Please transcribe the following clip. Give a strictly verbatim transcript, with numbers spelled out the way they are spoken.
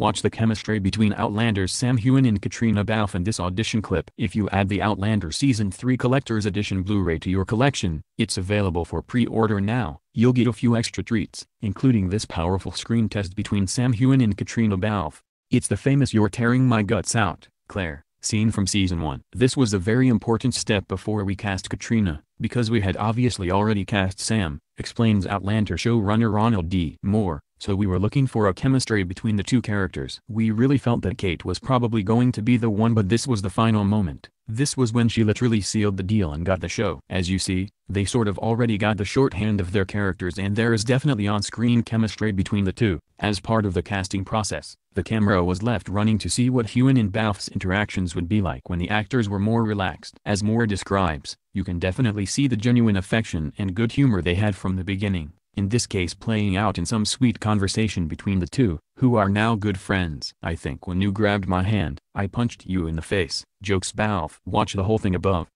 Watch the chemistry between Outlander's Sam Heughan and Caitriona Balfe in this audition clip. If you add the Outlander Season three Collector's Edition Blu-ray to your collection, it's available for pre-order now. You'll get a few extra treats, including this powerful screen test between Sam Heughan and Caitriona Balfe. It's the famous "You're Tearing My Guts Out, Claire" scene from Season one. This was a very important step before we cast Caitriona, because we had obviously already cast Sam, explains Outlander showrunner Ronald D. Moore. So we were looking for a chemistry between the two characters. We really felt that Kate was probably going to be the one, but this was the final moment. This was when she literally sealed the deal and got the show. As you see, they sort of already got the shorthand of their characters, and there is definitely on-screen chemistry between the two. As part of the casting process, the camera was left running to see what Heughan and Balfe's interactions would be like when the actors were more relaxed. As Moore describes, you can definitely see the genuine affection and good humor they had from the beginning. In this case playing out in some sweet conversation between the two, who are now good friends. "I think when you grabbed my hand, I punched you in the face," jokes Balfe. Watch the whole thing above.